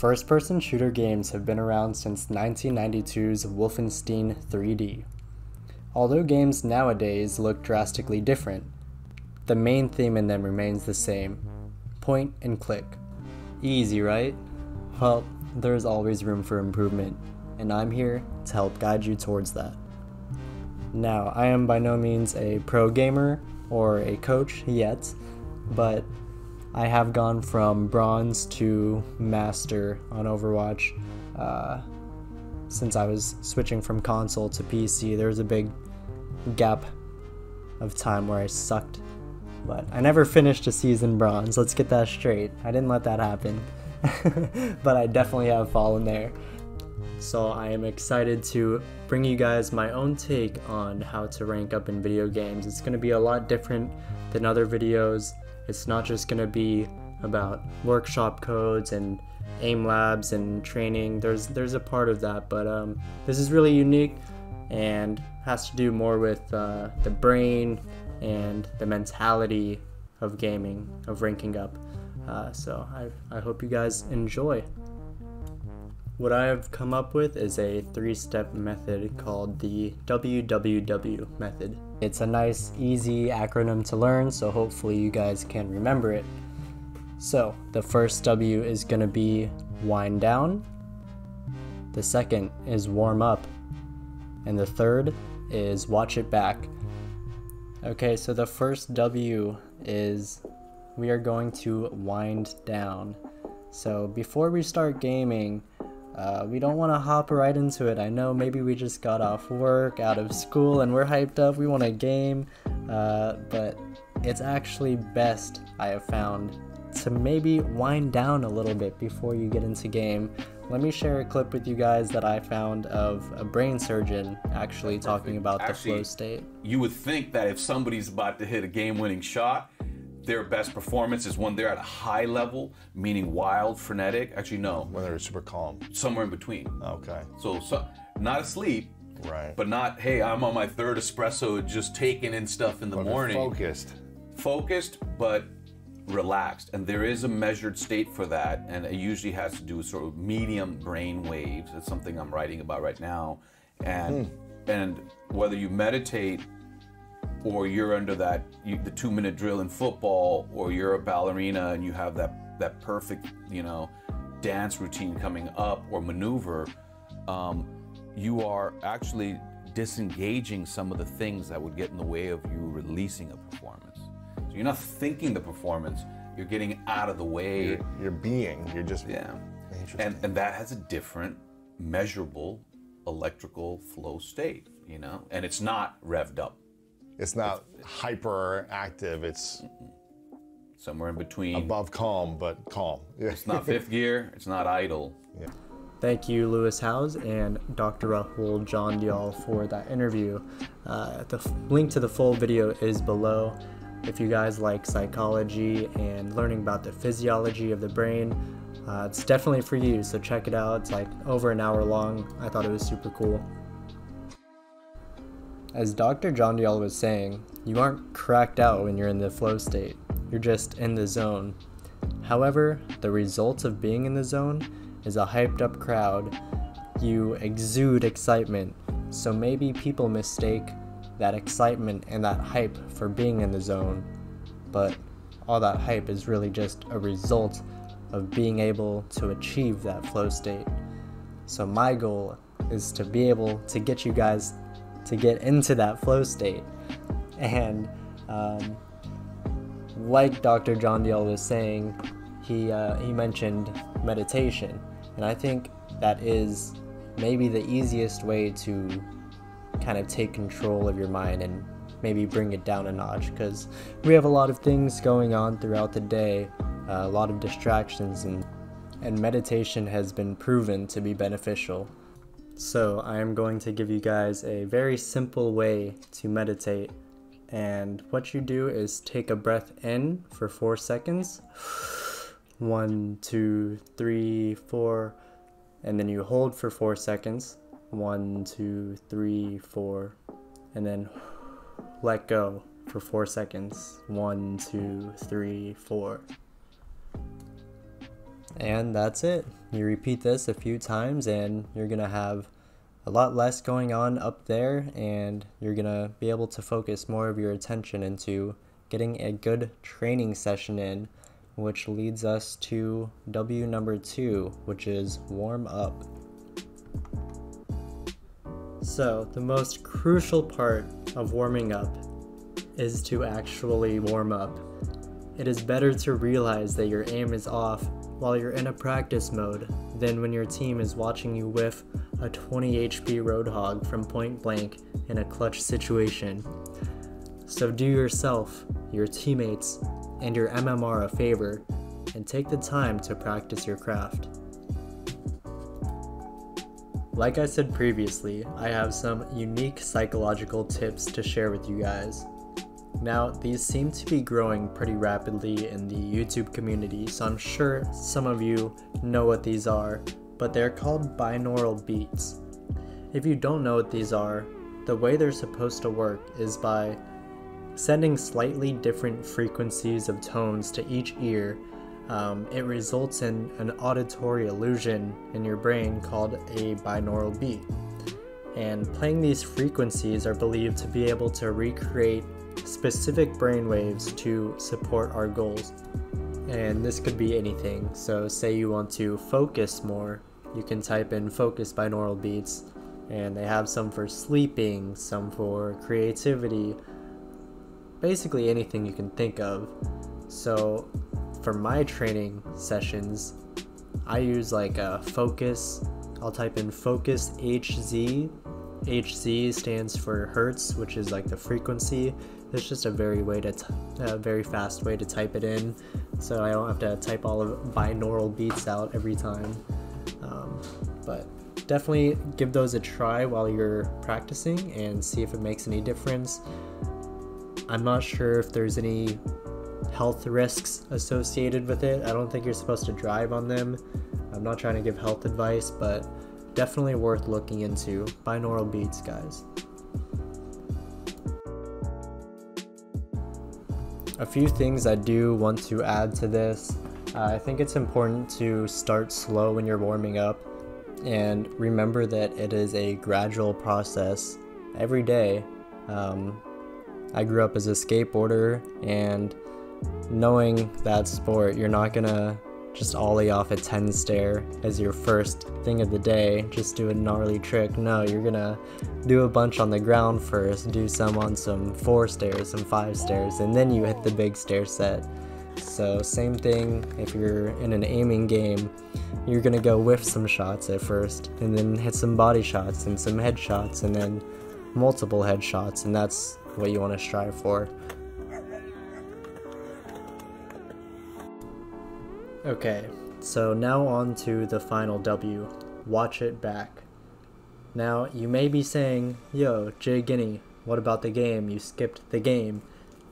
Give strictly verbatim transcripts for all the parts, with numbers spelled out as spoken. First-person shooter games have been around since nineteen ninety-two's Wolfenstein three D. Although games nowadays look drastically different, the main theme in them remains the same. Point and click. Easy, right? Well, there's always room for improvement, and I'm here to help guide you towards that. Now, I am by no means a pro gamer or a coach yet, but I have gone from bronze to master on Overwatch. Uh, since I was switching from console to P C, there was a big gap of time where I sucked, but I never finished a season bronze, let's get that straight. I didn't let that happen, but I definitely have fallen there. So I am excited to bring you guys my own take on how to rank up in video games. It's going to be a lot different than other videos. It's not just going to be about workshop codes and aim labs and training. There's there's a part of that, but um, this is really unique and has to do more with uh, the brain and the mentality of gaming, of ranking up. Uh, so I, I hope you guys enjoy. What I have come up with is a three-step method called the W W W Method. It's a nice, easy acronym to learn, so hopefully you guys can remember it. So, the first W is going to be wind down, the second is warm up, and the third is watch it back. Okay, so the first W is we are going to wind down. So, before we start gaming, Uh, we don't want to hop right into it. I know maybe we just got off work, out of school, and we're hyped up. We want a game, uh, but it's actually best, I have found, to maybe wind down a little bit before you get into game. Let me share a clip with you guys that I found of a brain surgeon actually talking about actually, the flow state. You would think that if somebody's about to hit a game-winning shot, their best performance is when they're at a high level, meaning wild, frenetic. Actually, no. When they're super calm. Somewhere in between. Okay. So, so not asleep. Right. But not, hey, I'm on my third espresso, just taking in stuff in the but morning. Focused. Focused, but relaxed. And there is a measured state for that. And it usually has to do with sort of medium brain waves. That's something I'm writing about right now. And, mm. and whether you meditate or you're under that you, the two-minute drill in football, or you're a ballerina and you have that that perfect, you know, dance routine coming up or maneuver, um, you are actually disengaging some of the things that would get in the way of you releasing a performance. So you're not thinking the performance; you're getting out of the way. You're, you're being. You're just yeah. And and that has a different measurable electrical flow state, you know, and it's not revved up. It's not hyperactive, it's somewhere in between. Above calm, but calm. It's not fifth gear, it's not idle. Yeah. Thank you, Lewis Howes and Doctor Rahul Jandial for that interview. Uh, the link to the full video is below. If you guys like psychology and learning about the physiology of the brain, uh, it's definitely for you, so check it out. It's like over an hour long. I thought it was super cool. As Doctor Jandial was saying, you aren't cracked out when you're in the flow state, you're just in the zone. However, the result of being in the zone is a hyped up crowd. You exude excitement, so maybe people mistake that excitement and that hype for being in the zone, but all that hype is really just a result of being able to achieve that flow state. So my goal is to be able to get you guys to get into that flow state. And um, like Doctor Jandial was saying, he, uh, he mentioned meditation. And I think that is maybe the easiest way to kind of take control of your mind and maybe bring it down a notch, because we have a lot of things going on throughout the day, uh, a lot of distractions, and, and meditation has been proven to be beneficial. So I am going to give you guys a very simple way to meditate, and what you do is take a breath in for four seconds, one, two, three, four, and then you hold for four seconds, one, two, three, four, and then let go for four seconds, one, two, three, four. and that's it. You repeat this a few times and you're gonna have a lot less going on up there, and you're gonna be able to focus more of your attention into getting a good training session in, which leads us to W number two, which is warm up. So the most crucial part of warming up is to actually warm up. It is better to realize that your aim is off while you're in a practice mode than when your team is watching you whiff a twenty H P Roadhog from point blank in a clutch situation. So do yourself, your teammates, and your M M R a favor and take the time to practice your craft. Like I said previously, I have some unique psychological tips to share with you guys. Now, these seem to be growing pretty rapidly in the YouTube community, so I'm sure some of you know what these are, but they're called binaural beats. If you don't know what these are, the way they're supposed to work is by sending slightly different frequencies of tones to each ear. Um, it results in an auditory illusion in your brain called a binaural beat. And playing these frequencies are believed to be able to recreate specific brainwaves to support our goals. And this could be anything. So say you want to focus more, you can type in focus binaural beats, and they have some for sleeping, some for creativity, basically anything you can think of. So for my training sessions, I use like a focus, I'll type in focus H Z. H Z stands for hertz, which is like the frequency. It's just a very way to t a very fast way to type it in, so I don't have to type all of binaural beats out every time. Um, but definitely give those a try while you're practicing and see if it makes any difference. I'm not sure if there's any health risks associated with it. I don't think you're supposed to drive on them. I'm not trying to give health advice, but definitely worth looking into. Binaural beats, guys. A few things I do want to add to this. Uh, I think it's important to start slow when you're warming up, and remember that it is a gradual process every day. Um, I grew up as a skateboarder, and knowing that sport, you're not gonna just ollie off a ten stair as your first thing of the day, just do a gnarly trick. No, you're gonna do a bunch on the ground first, do some on some four stairs, some five stairs, and then you hit the big stair set. So same thing if you're in an aiming game, you're gonna go whiff some shots at first, and then hit some body shots and some head shots, and then multiple head shots, and that's what you want to strive for. Okay, so now on to the final W, watch it back. Now, you may be saying, yo, jginny, what about the game? You skipped the game.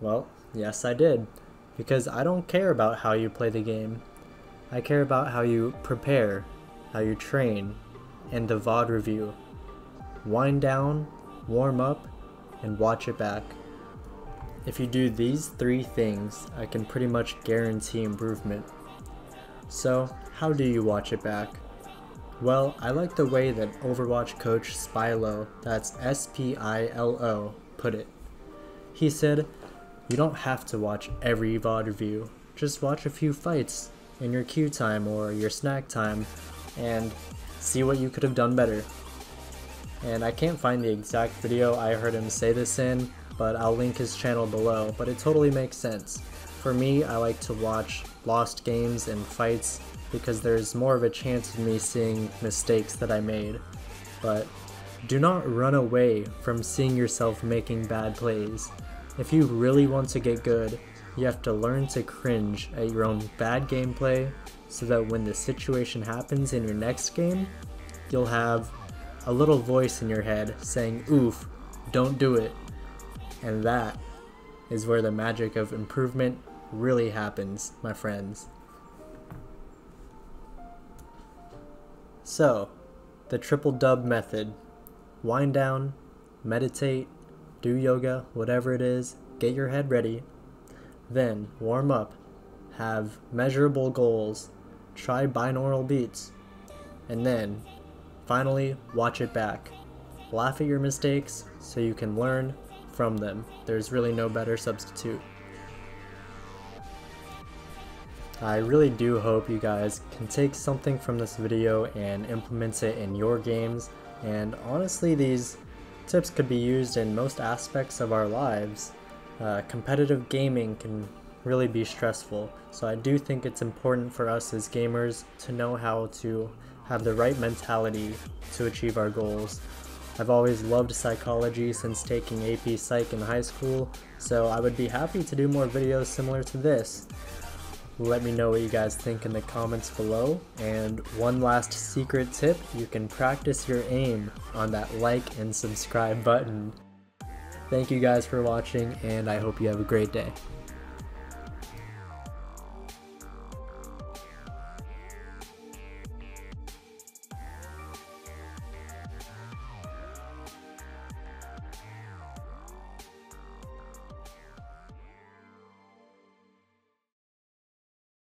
Well, yes I did, because I don't care about how you play the game. I care about how you prepare, how you train, and the V O D review. Wind down, warm up, and watch it back. If you do these three things, I can pretty much guarantee improvement. So, how do you watch it back? Well, I like the way that Overwatch coach Spilo, that's S P I L O, put it. He said, you don't have to watch every V O D review, just watch a few fights in your queue time or your snack time and see what you could have done better. And I can't find the exact video I heard him say this in, but I'll link his channel below, but it totally makes sense. For me, I like to watch lost games and fights because there's more of a chance of me seeing mistakes that I made. But do not run away from seeing yourself making bad plays. If you really want to get good, you have to learn to cringe at your own bad gameplay so that when the situation happens in your next game, you'll have a little voice in your head saying, oof, don't do it. And that is where the magic of improvement really happens, my friends. So, the triple dub method. Wind down, meditate, do yoga, whatever it is, get your head ready. Then warm up, have measurable goals, try binaural beats, and then, finally, watch it back. Laugh at your mistakes so you can learn from them. There's really no better substitute. I really do hope you guys can take something from this video and implement it in your games, and honestly these tips could be used in most aspects of our lives. Uh, competitive gaming can really be stressful, so I do think it's important for us as gamers to know how to have the right mentality to achieve our goals. I've always loved psychology since taking A P Psych in high school, so I would be happy to do more videos similar to this. Let me know what you guys think in the comments below. And one last secret tip, you can practice your aim on that like and subscribe button. Thank you guys for watching, and I hope you have a great day.